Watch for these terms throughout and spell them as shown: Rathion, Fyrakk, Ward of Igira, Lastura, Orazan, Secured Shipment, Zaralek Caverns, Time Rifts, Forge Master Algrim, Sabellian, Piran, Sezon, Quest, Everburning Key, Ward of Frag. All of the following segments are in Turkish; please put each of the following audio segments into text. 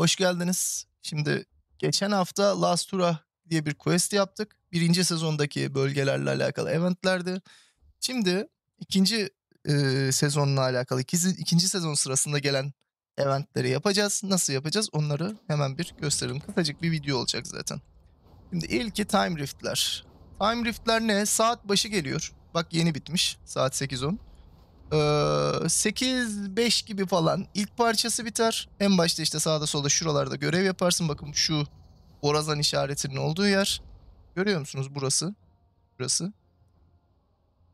Hoş geldiniz. Şimdi geçen hafta Lastura diye bir quest yaptık. Birinci sezondaki bölgelerle alakalı eventlerdi. Şimdi ikinci sezonla alakalı, ikinci sezon sırasında gelen eventleri yapacağız. Nasıl yapacağız? Onları hemen bir gösterelim. Kısacık bir video olacak zaten. Şimdi ilki Time Rift'ler. Time Rift'ler ne? Saat başı geliyor. Bak yeni bitmiş. Saat 8:10. 8-5 gibi falan ilk parçası biter. En başta işte sağda solda şuralarda görev yaparsın. Bakın şu Orazan işaretinin olduğu yer. Görüyor musunuz? Burası. Burası.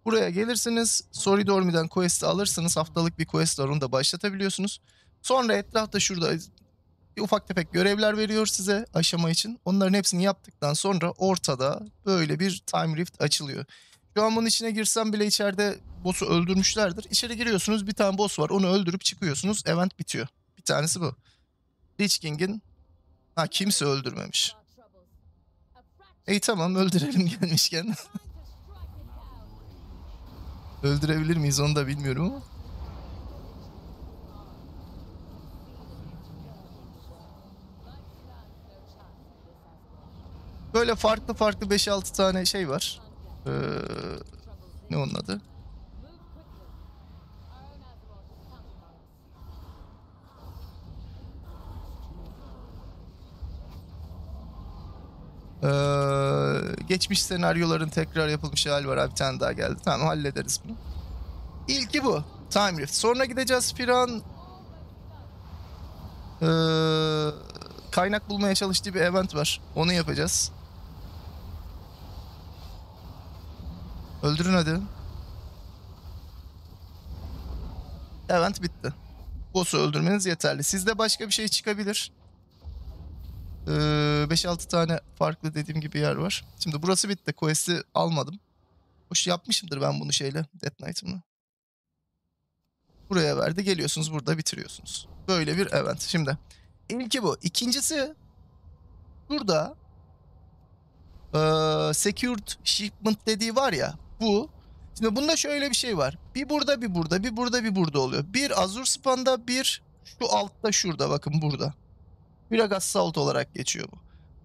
Buraya gelirsiniz. Soridormi'den quest'i alırsınız. Haftalık bir quest var. Onu da başlatabiliyorsunuz. Sonra etrafta şurada ufak tefek görevler veriyor size aşama için. Onların hepsini yaptıktan sonra ortada böyle bir Time Rift açılıyor. Şu an bunun içine girsem bile içeride boss'u öldürmüşlerdir. İçeri giriyorsunuz, bir tane boss var, onu öldürüp çıkıyorsunuz, event bitiyor. Bir tanesi bu. Lich King'in kimse öldürmemiş. Tamam, öldürelim gelmişken. Öldürebilir miyiz onu da bilmiyorum ama. Böyle farklı farklı 5-6 tane şey var. Ne onun adı? Geçmiş senaryoların tekrar yapılmış hali var. Bir tane daha geldi. Tamam, hallederiz bunu. İlki bu. Time Rift. Sonra gideceğiz Piran. Kaynak bulmaya çalıştığı bir event var. Onu yapacağız. Öldürün hadi. Event bitti. Boss'u öldürmeniz yeterli. Sizde başka bir şey çıkabilir. 5-6 tane farklı dediğim gibi yer var. Şimdi burası bitti. Quest'i almadım. Hoş yapmışımdır ben bunu şeyle. Death Knight'ımla. Buraya verdi. Geliyorsunuz, burada bitiriyorsunuz. Böyle bir event. Şimdi ilki bu. İkincisi burada Secured Shipment dediği var ya, bu. Şimdi bunda şöyle bir şey var. Bir burada, bir burada, bir burada, bir burada oluyor. Bir Azur Span'da, bir şu altta şurada, bakın burada. Fyrakk Assault olarak geçiyor bu.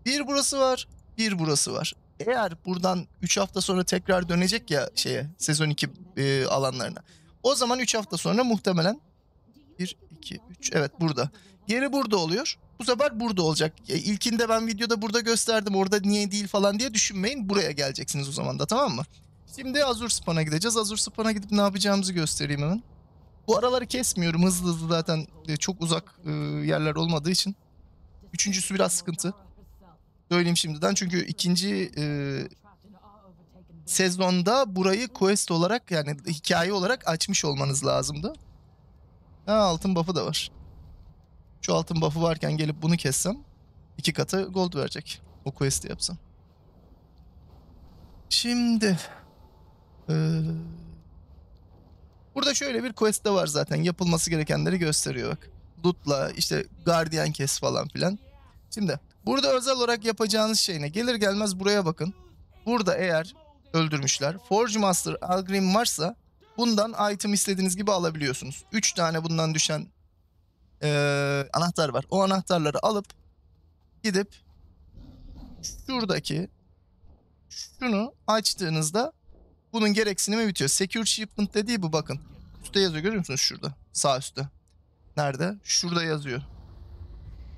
Bir burası var, bir burası var. Eğer buradan 3 hafta sonra tekrar dönecek ya şeye, sezon 2 alanlarına. O zaman 3 hafta sonra muhtemelen 1, 2, 3, evet burada. Geri burada oluyor. Bu sefer burada olacak. İlkinde ben videoda burada gösterdim. Orada niye değil falan diye düşünmeyin. Buraya geleceksiniz o zaman da, tamam mı? Şimdi Azur Span'a gideceğiz. Azur Span'a gidip ne yapacağımızı göstereyim hemen. Bu araları kesmiyorum. Hızlı hızlı zaten çok uzak yerler olmadığı için. Üçüncüsü biraz sıkıntı. Söyleyeyim şimdiden. Çünkü ikinci sezonda burayı quest olarak, yani hikaye olarak açmış olmanız lazımdı. Altın buff'ı da var. Şu altın buff'ı varken gelip bunu kessem 2 katı gold verecek. O quest'i yapsam. Şimdi burada şöyle bir quest de var zaten. Yapılması gerekenleri gösteriyor bak. Loot'la işte guardian kes falan filan. Şimdi burada özel olarak yapacağınız şey ne? Gelir gelmez buraya bakın. Burada eğer öldürmüşler, Forge Master Algrim varsa bundan item istediğiniz gibi alabiliyorsunuz. 3 tane bundan düşen anahtar var. O anahtarları alıp gidip şuradaki şunu açtığınızda bunun gereksinimi bitiyor. Secure Shipment dediği bu, bakın. Üstte yazıyor, görüyor musunuz şurada? Sağ üstte. Nerede? Şurada yazıyor.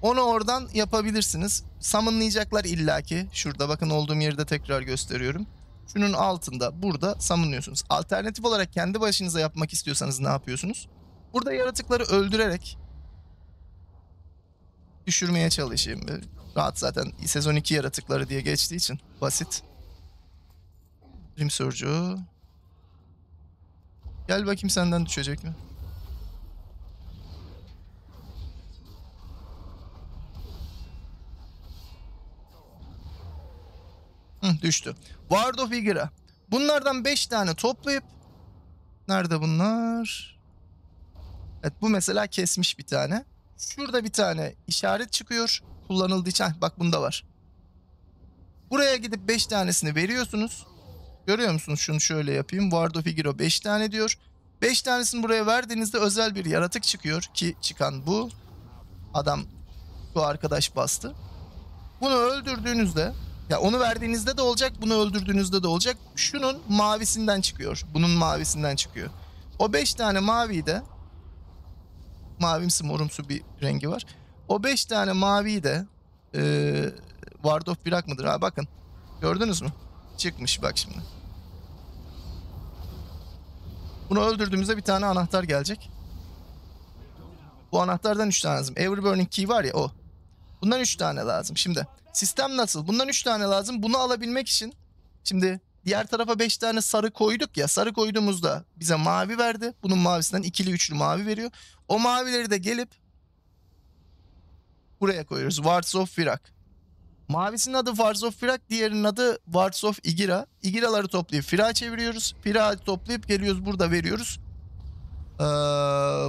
Onu oradan yapabilirsiniz. Summonlayacaklar illaki. Şurada bakın, olduğum yerde tekrar gösteriyorum. Şunun altında burada summonlıyorsunuz. Alternatif olarak kendi başınıza yapmak istiyorsanız ne yapıyorsunuz? Burada yaratıkları öldürerek düşürmeye çalışayım. Rahat zaten. Sezon 2 yaratıkları diye geçtiği için. Basit. Dream Surge'u. Gel bakayım, senden düşecek mi? Düştü. Ward of Igira. Bunlardan 5 tane toplayıp... Nerede bunlar? Evet, bu mesela kesmiş bir tane. Şurada bir tane işaret çıkıyor. Kullanıldığı için. Bak bunda var. Buraya gidip 5 tanesini veriyorsunuz. Görüyor musunuz? Şunu şöyle yapayım. Ward of Igira 5 tane diyor. 5 tanesini buraya verdiğinizde özel bir yaratık çıkıyor. Ki çıkan bu. Adam çoğu arkadaş bastı. Bunu öldürdüğünüzde, ya onu verdiğinizde de olacak, bunu öldürdüğünüzde de olacak. Şunun mavisinden çıkıyor, bunun mavisinden çıkıyor. O 5 tane maviyi de, mavimsi morumsu bir rengi var. O 5 tane maviyi de Ward of Frag mıdır? Ha, bakın gördünüz mü? Çıkmış bak şimdi. Bunu öldürdüğümüzde bir tane anahtar gelecek. Bu anahtardan 3 tane lazım. Everburning Key var ya o. Bundan 3 tane lazım. Şimdi sistem nasıl? Bundan 3 tane lazım. Bunu alabilmek için şimdi diğer tarafa 5 tane sarı koyduk ya. Sarı koyduğumuzda bize mavi verdi. Bunun mavisinden ikili üçlü mavi veriyor. O mavileri de gelip buraya koyuyoruz. Ward of Frag. Mavisinin adı Ward of Frag. Diğerinin adı Ward of Igira. Igiraları toplayıp Fyrakk çeviriyoruz. Fyrakk toplayıp geliyoruz. Burada veriyoruz.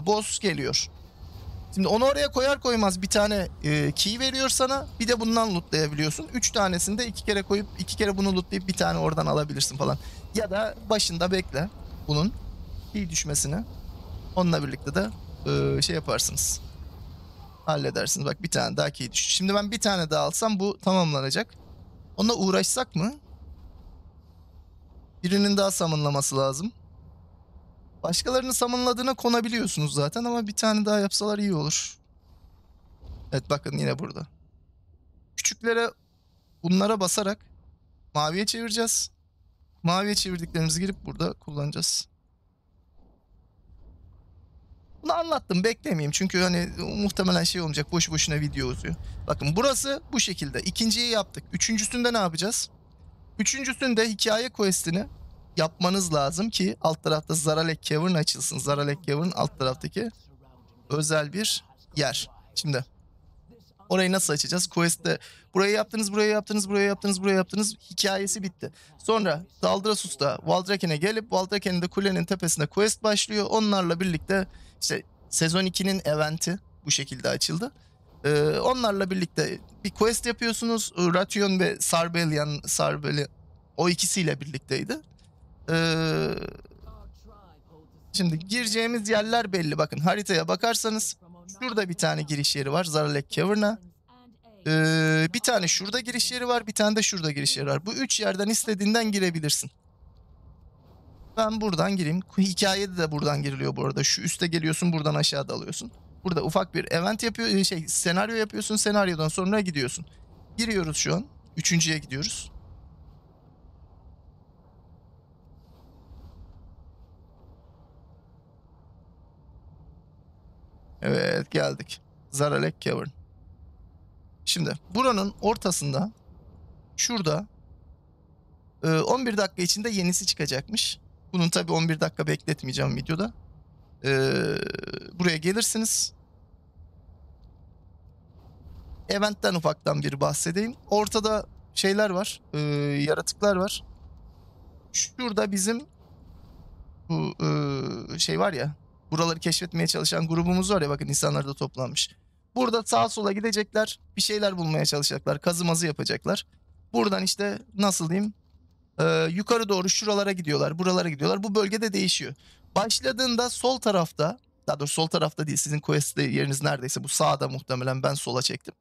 Boss geliyor. Şimdi onu oraya koyar koymaz bir tane key veriyor sana. Bir de bundan lootlayabiliyorsun. 3 tanesini de 2 kere koyup 2 kere bunu lootlayıp bir tane oradan alabilirsin falan. Ya da başında bekle bunun key düşmesini. Onunla birlikte de şey yaparsınız. Halledersiniz. Bak bir tane daha key düştü. Şimdi ben bir tane daha alsam bu tamamlanacak. Onunla uğraşsak mı? Birinin daha summonlaması lazım. Başkalarını summonladığına konabiliyorsunuz zaten ama bir tane daha yapsalar iyi olur. Evet bakın yine burada. Küçüklere bunlara basarak maviye çevireceğiz. Maviye çevirdiklerimizi girip burada kullanacağız. Bunu anlattım, beklemeyeyim çünkü hani muhtemelen şey olmayacak, boş boşuna video uzuyor. Bakın burası bu şekilde. İkinciyi yaptık. Üçüncüsünde ne yapacağız? Üçüncüsünde hikaye quest'ini yapmanız lazım ki alt tarafta Zaralek Cavern açılsın. Zaralek Cavern alt taraftaki özel bir yer. Şimdi orayı nasıl açacağız? Quest'te burayı yaptınız, burayı yaptınız, burayı yaptınız, burayı yaptınız. Hikayesi bitti. Sonra Daldrasus'ta Valdraken'e gelip Valdraken'de kulenin tepesinde quest başlıyor. Onlarla birlikte işte sezon 2'nin eventi bu şekilde açıldı. Onlarla birlikte bir quest yapıyorsunuz. Rathion ve Sabellian o ikisiyle birlikteydi. Şimdi gireceğimiz yerler belli. Bakın haritaya bakarsanız şurada bir tane giriş yeri var Zaralek Cavern'a. Bir tane şurada giriş yeri var, bir tane de şurada giriş yeri var. Bu üç yerden istediğinden girebilirsin. Ben buradan gireyim. Hikayede de buradan giriliyor bu arada. Şu üste geliyorsun, buradan aşağı dalıyorsun. Burada ufak bir event yapıyor, senaryo yapıyorsun. Senaryodan sonra gidiyorsun. Giriyoruz şu an. Üçüncüye gidiyoruz. Evet geldik. Zaralek Cavern. Şimdi buranın ortasında şurada 11 dakika içinde yenisi çıkacakmış. Bunun tabi 11 dakika bekletmeyeceğim videoda. Buraya gelirsiniz. Event'ten ufaktan bir bahsedeyim. Ortada şeyler var. Yaratıklar var. Şurada bizim bu şey var ya. Buraları keşfetmeye çalışan grubumuz var ya, bakın insanlar da toplanmış. Burada sağa sola gidecekler, bir şeyler bulmaya çalışacaklar, kazımazı yapacaklar. Buradan işte nasıl diyeyim yukarı doğru şuralara gidiyorlar, buralara gidiyorlar. Bu bölgede değişiyor. Başladığında sol tarafta, daha doğrusu sol tarafta değil, sizin quest yeriniz neredeyse bu sağda muhtemelen, ben sola çektim.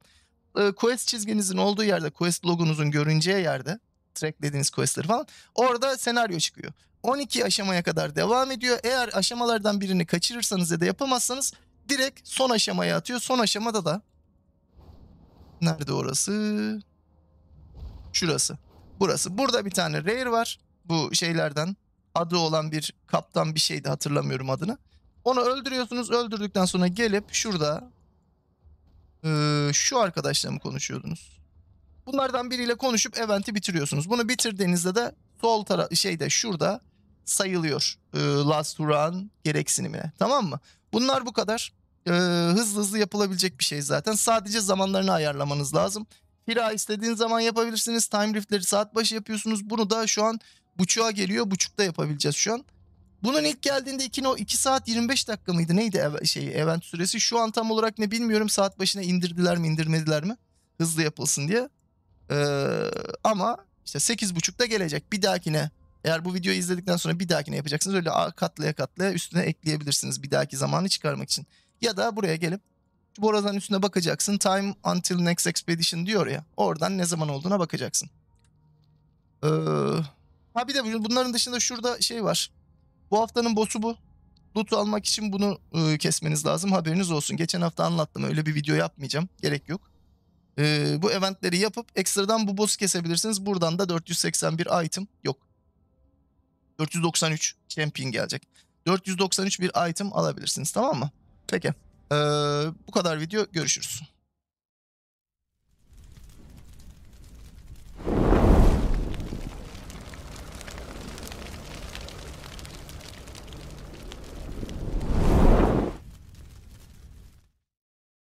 Quest çizginizin olduğu yerde, quest logonuzun görüneceği yerde, tracklediğiniz questleri falan, orada senaryo çıkıyor. 12 aşamaya kadar devam ediyor. Eğer aşamalardan birini kaçırırsanız ya da yapamazsanız direkt son aşamaya atıyor. Son aşamada da nerede orası? Şurası. Burası. Burada bir tane rare var. Bu şeylerden adı olan bir kaptan bir şeydi, hatırlamıyorum adını. Onu öldürüyorsunuz. Öldürdükten sonra gelip şurada şu arkadaşla mı konuşuyordunuz? Bunlardan biriyle konuşup eventi bitiriyorsunuz. Bunu bitirdiğinizde de sol taraf şeyde şurada sayılıyor Lastura'nın gereksinimine, tamam mı? Bunlar bu kadar hızlı hızlı yapılabilecek bir şey zaten. Sadece zamanlarını ayarlamanız lazım. Hira istediğin zaman yapabilirsiniz. Time Rift'leri saat başı yapıyorsunuz. Bunu da şu an buçuğa geliyor. Buçukta yapabileceğiz şu an. Bunun ilk geldiğinde 2 saat 25 dakika mıydı? Neydi event süresi? Şu an tam olarak ne bilmiyorum. Saat başına indirdiler mi indirmediler mi? Hızlı yapılsın diye. Ama... İşte 8.30'da gelecek. Bir dahakine, eğer bu videoyu izledikten sonra bir dahakine yapacaksınız. Öyle katlaya katlaya üstüne ekleyebilirsiniz bir dahaki zamanı çıkarmak için. Ya da buraya gelip Bu Orazan üstüne bakacaksın. Time until next expedition diyor ya. Oradan ne zaman olduğuna bakacaksın. Ha bir de bunların dışında şurada şey var. Bu haftanın boss'u bu. Loot'u almak için bunu kesmeniz lazım. Haberiniz olsun. Geçen hafta anlattım. Öyle bir video yapmayacağım. Gerek yok. Bu eventleri yapıp ekstradan bu boss'u kesebilirsiniz. Buradan da 481 item yok. 493 champion gelecek. 493 bir item alabilirsiniz, tamam mı? Peki. Bu kadar video. Görüşürüz.